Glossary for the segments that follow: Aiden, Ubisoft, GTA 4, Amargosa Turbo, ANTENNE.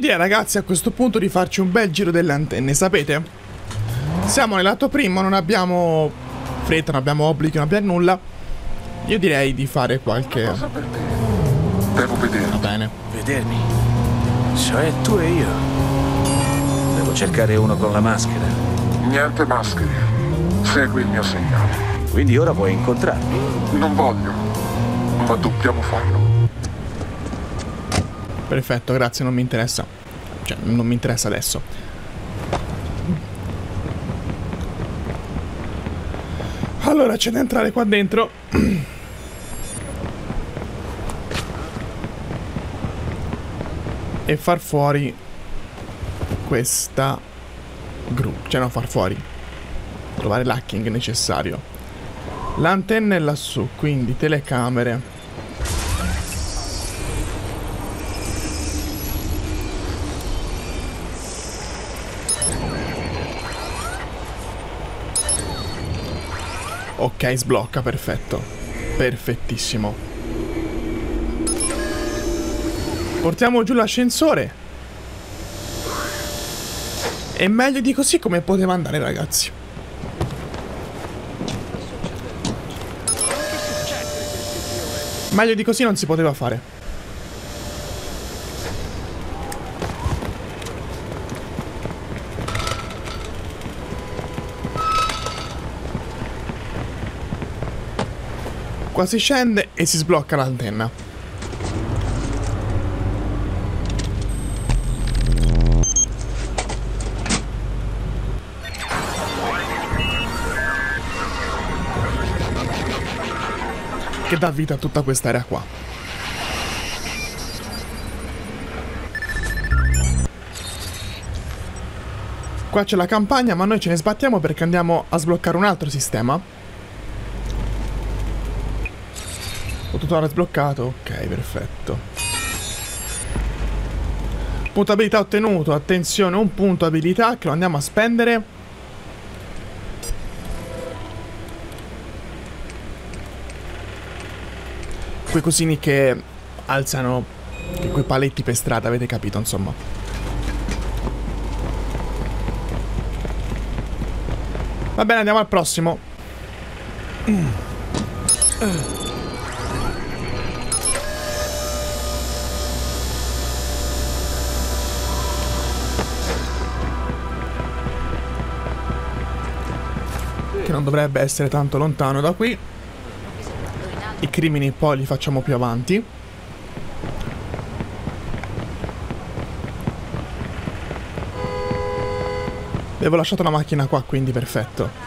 Io direi, ragazzi, a questo punto di farci un bel giro delle antenne, sapete? Siamo nel lato primo, non abbiamo fretta, non abbiamo obblighi, non abbiamo nulla. Io direi di fare qualche... Una cosa per te. Devo vederti. Va bene. Vedermi? Cioè tu e io. Devo cercare uno con la maschera. Niente maschere. Segui il mio segnale. Quindi ora vuoi incontrarmi? Non voglio, ma dobbiamo farlo. Perfetto, grazie, non mi interessa. Cioè, non mi interessa adesso. Allora, c'è da entrare qua dentro. E far fuori questa gru. Cioè, non far fuori. Trovare l'hacking necessario. L'antenna è lassù, quindi telecamere. Ok, sblocca, perfetto. Perfettissimo. Portiamo giù l'ascensore. E meglio di così come poteva andare, ragazzi. Meglio di così non si poteva fare. Qua si scende e si sblocca l'antenna. Che dà vita a tutta quest'area qua. Qua c'è la campagna, ma noi ce ne sbattiamo perché andiamo a sbloccare un altro sistema. Tutorial sbloccato, ok, perfetto. Punto abilità ottenuto, attenzione, un punto abilità che lo andiamo a spendere. Quei cosini che alzano, quei paletti per strada, avete capito, insomma. Va bene, andiamo al prossimo. Che non dovrebbe essere tanto lontano da qui. I crimini poi li facciamo più avanti. Avevo lasciato la macchina qua, quindi perfetto.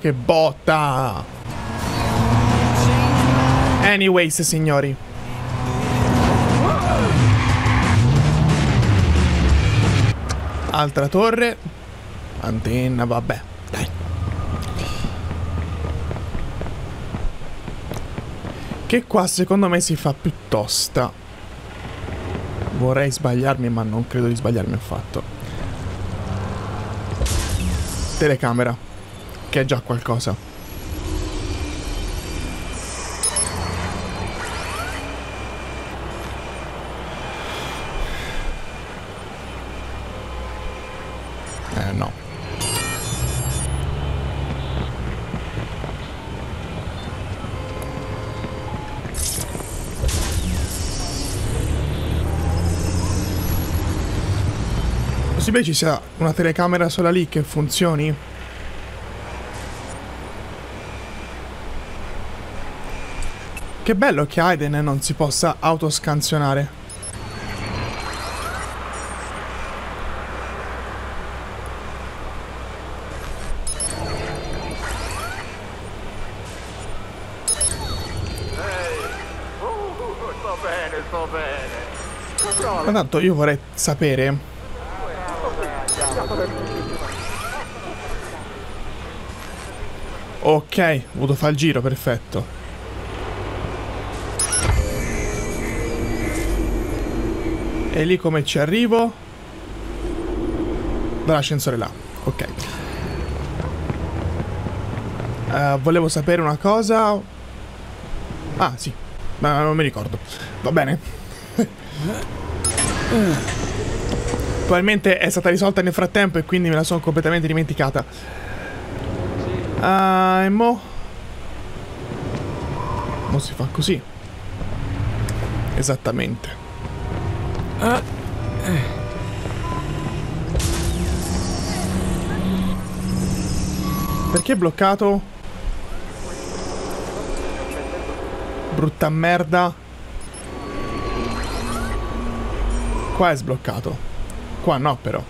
Che botta! Anyways, signori. Altra torre. Antenna, vabbè. Dai. Che qua secondo me si fa più tosta. Vorrei sbagliarmi, ma non credo di sbagliarmi affatto. Telecamera. Che è già qualcosa. No. Possibile ci sia una telecamera sola lì che funzioni? Che bello che Aiden non si possa autoscansionare. Ehi, sto bene, sto bene. Ma tanto io vorrei sapere. Ok, ho dovuto fare il giro, perfetto. E lì come ci arrivo? Dall'ascensore là, ok. Volevo sapere una cosa. Ah, sì. Ma non mi ricordo. Va bene. Probabilmente è stata risolta nel frattempo e quindi me la sono completamente dimenticata. E mo? Mo si fa così. Esattamente. Perché è bloccato? Brutta merda. Qua è sbloccato. Qua no, però.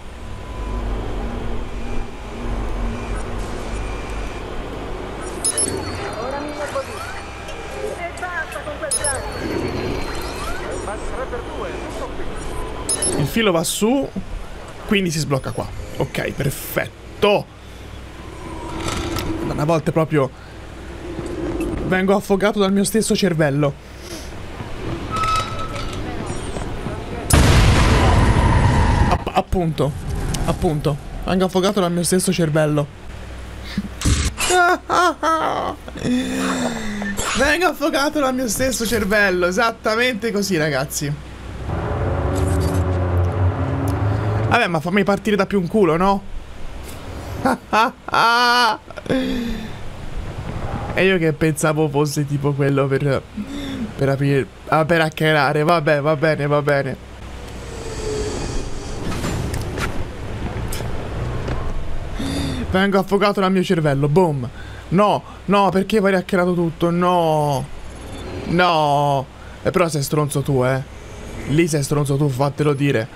Il filo va su, quindi si sblocca qua. Ok, perfetto. Una volta proprio vengo affogato dal mio stesso cervello. Appunto. Appunto. Vengo affogato dal mio stesso cervello. Vengo affogato dal mio stesso cervello. Esattamente così, ragazzi. Vabbè, ma fammi partire da più un culo, no? E io che pensavo fosse tipo quello per aprire, per hackerare. Vabbè, va bene, va bene. Vengo affogato dal mio cervello, boom. No, no, perché vai hackerato tutto? No. No. E però sei stronzo tu, eh. Lì sei stronzo tu, fatelo dire.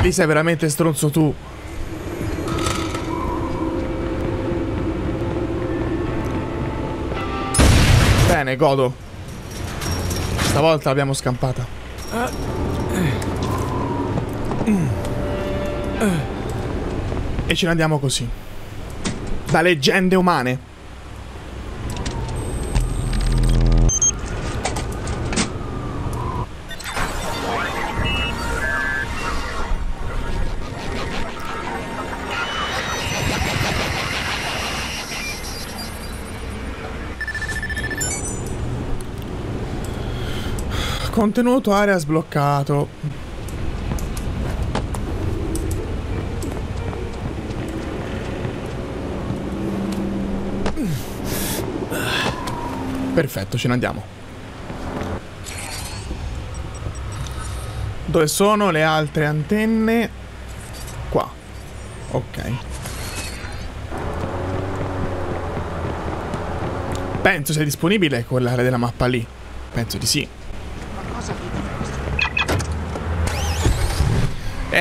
Lì sei veramente stronzo tu. Bene, godo. Stavolta l'abbiamo scampata. E ce ne andiamo così. Da leggende umane. Contenuto area sbloccato. Perfetto, ce ne andiamo. Dove sono le altre antenne? Qua. Ok. Penso sia disponibile quell'area della mappa lì. Penso di sì.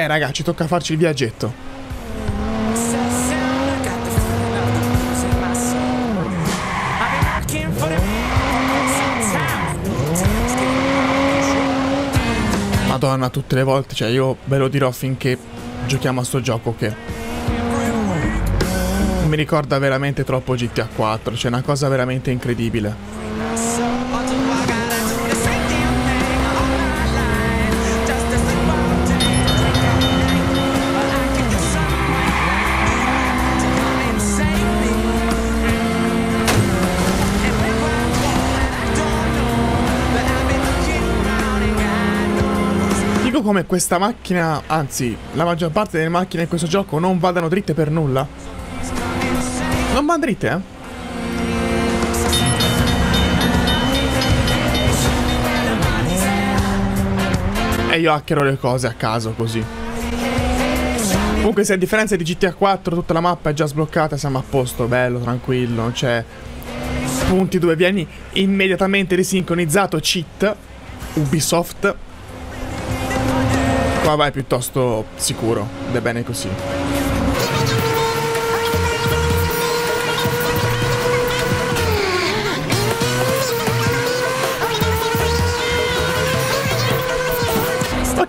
Raga, ci tocca farci il viaggetto. Madonna, tutte le volte, cioè io ve lo dirò finché giochiamo a sto gioco che mi ricorda veramente troppo GTA 4, cioè una cosa veramente incredibile. Come questa macchina, anzi la maggior parte delle macchine in questo gioco non vadano dritte per nulla. Non vanno dritte, eh? E io hackerò le cose a caso così. Comunque, se a differenza di GTA 4 tutta la mappa è già sbloccata, siamo a posto, bello, tranquillo. Non c'è punti dove vieni immediatamente risincronizzato, cheat Ubisoft. Qua vai piuttosto sicuro, ed è bene così.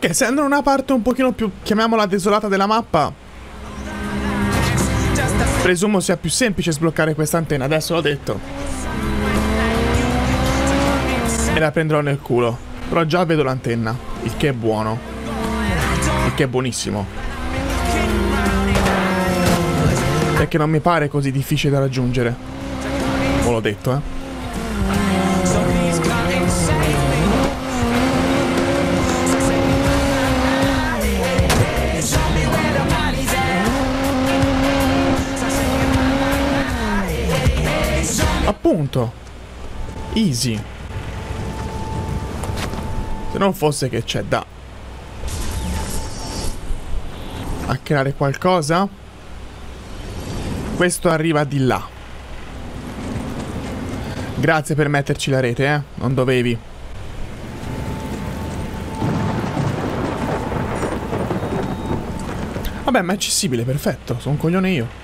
Perché essendo una parte un pochino più, chiamiamola desolata della mappa, presumo sia più semplice sbloccare questa antenna. Adesso l'ho detto. E la prenderò nel culo. Però già vedo l'antenna. Il che è buono. Il che è buonissimo. Perché non mi pare così difficile da raggiungere. Ve l'ho detto, eh. Appunto. Easy. Se non fosse che c'è da hackerare qualcosa. Questo arriva di là. Grazie per metterci la rete, eh. Non dovevi. Vabbè, ma è accessibile, perfetto. Sono un coglione io.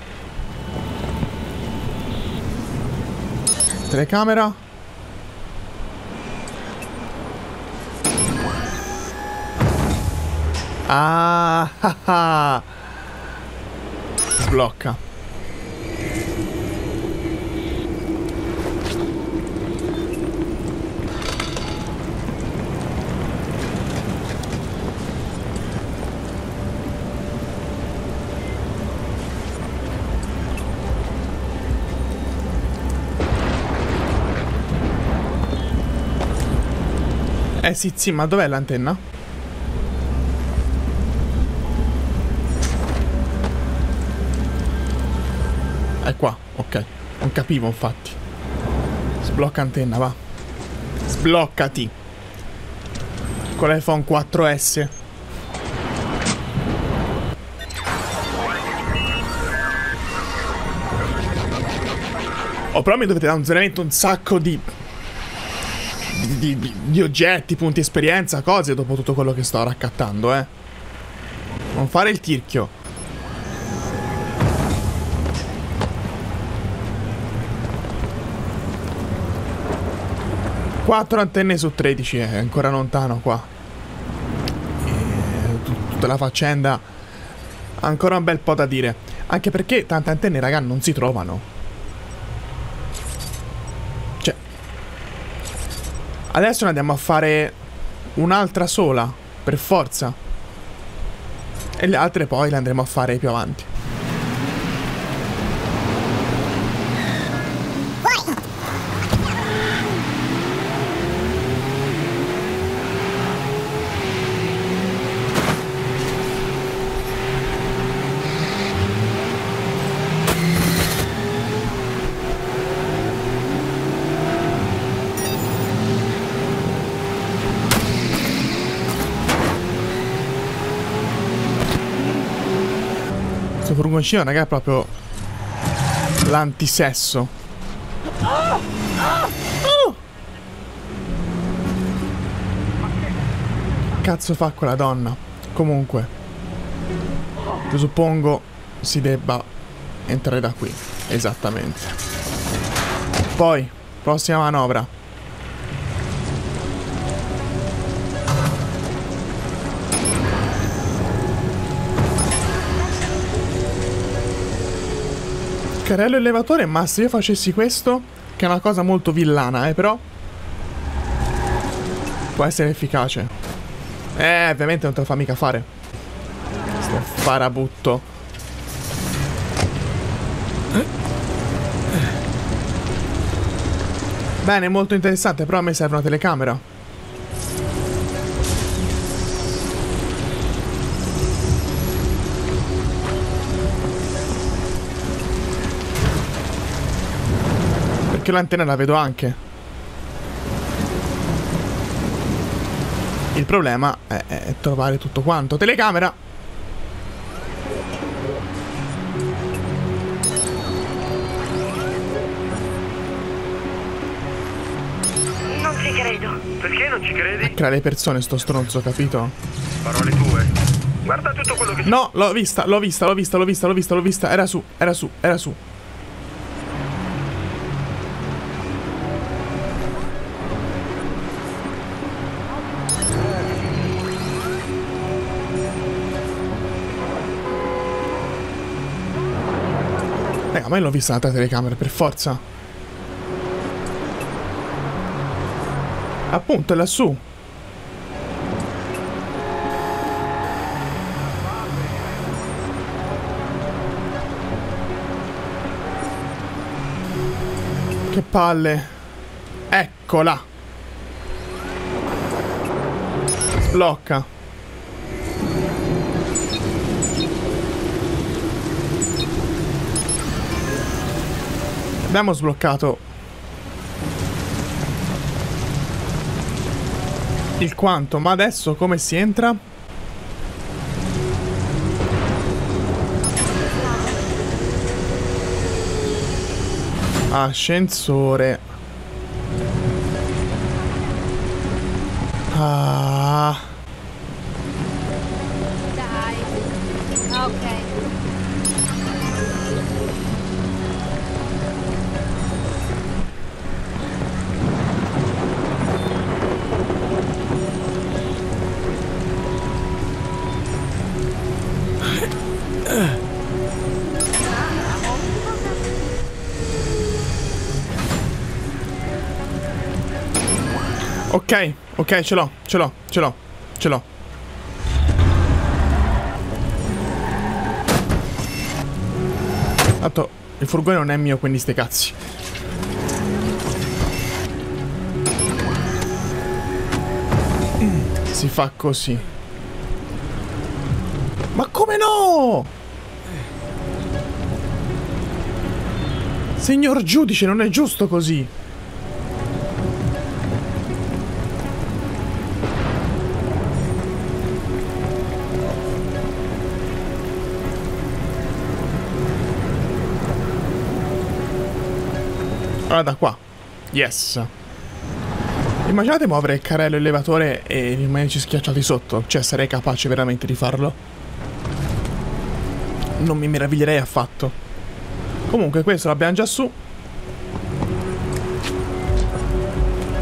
Telecamera. Ah, ah, ah. Sblocca. Eh sì, ma dov'è l'antenna? È qua, ok. Non capivo, infatti. Sblocca antenna, va. Sbloccati. Con l'iPhone 4S. Oh, però mi dovete dare veramente un sacco di oggetti, punti esperienza, cose dopo tutto quello che sto raccattando, eh. Non fare il tirchio. Quattro antenne su 13, è ancora lontano qua. E tutta la faccenda. Ancora un bel po' da dire. Anche perché tante antenne, raga, non si trovano. Adesso ne andiamo a fare un'altra sola, per forza. E le altre poi le andremo a fare più avanti. Furgoncino, raga, è proprio l'antisesso. Cazzo fa quella donna? Comunque, presuppongo si debba entrare da qui. Esattamente. Poi, prossima manovra. Carrello elevatore, ma se io facessi questo, che è una cosa molto villana, però può essere efficace. Ovviamente non te lo fa mica fare. Sto farabutto. Bene, molto interessante, però a me serve una telecamera. L'antenna la vedo anche. Il problema è trovare tutto quanto. Telecamera. Non ci credo. Perché non ci credi? Crea le persone sto stronzo, capito? Parole tue. Guarda tutto quello che... No, l'ho vista. Era su. Ma io l'ho vista un'altra telecamera, per forza. Appunto, è lassù. Che palle. Eccola. Sblocca. Abbiamo sbloccato il quanto, ma adesso come si entra? Ascensore. Ah. Dai. Ok. Ok, ok, ce l'ho. Tanto il furgone non è mio, quindi ste cazzi. Si fa così. Ma come no? Signor giudice, non è giusto così. Allora da qua. Yes. Immaginate muovere il carrello elevatore e rimanerci schiacciati sotto. Cioè sarei capace veramente di farlo. Non mi meraviglierei affatto. Comunque questo l'abbiamo già su.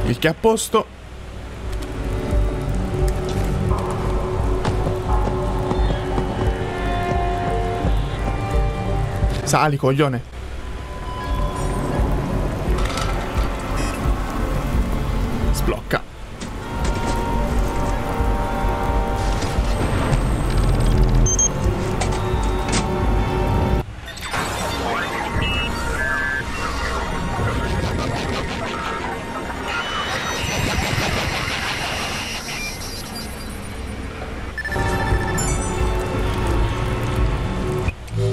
Il che è a posto. Sali, coglione. Blocca.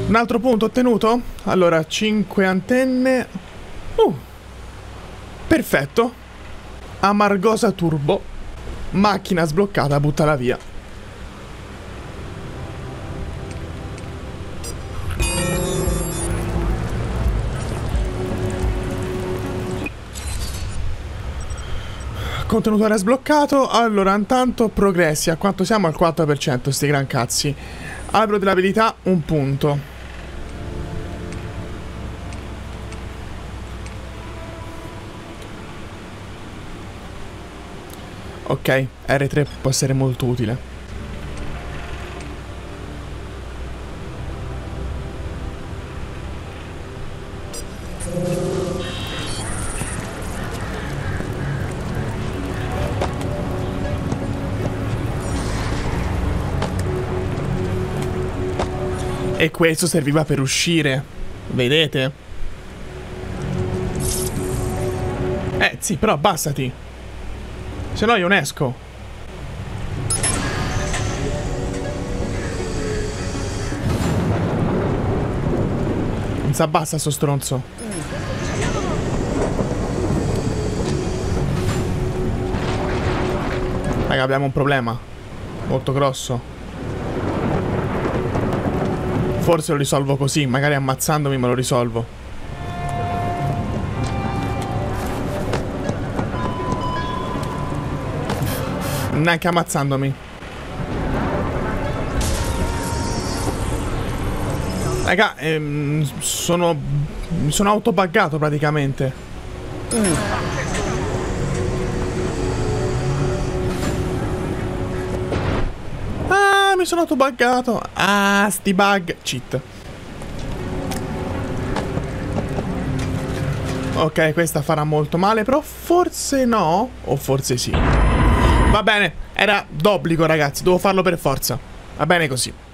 Un altro punto ottenuto? Allora, 5 antenne. Perfetto. Amargosa Turbo. Macchina sbloccata, buttala via. Contenutore sbloccato. Allora, intanto progressi. A quanto siamo? Al 4%, sti gran cazzi. Albero dell'abilità, un punto. Ok, R3 può essere molto utile. E questo serviva per uscire, vedete? Sì, però abbassati. Se no io ne esco. Non si abbassa sto stronzo. Raga, abbiamo un problema molto grosso. Forse lo risolvo così, magari ammazzandomi me lo risolvo. Neanche ammazzandomi. Raga, mi sono autobuggato praticamente. Ah, mi sono autobuggato. Ah, sti bug. Cheat. Ok, questa farà molto male, però forse no, o forse sì. Va bene, era d'obbligo ragazzi, devo farlo per forza. Va bene così.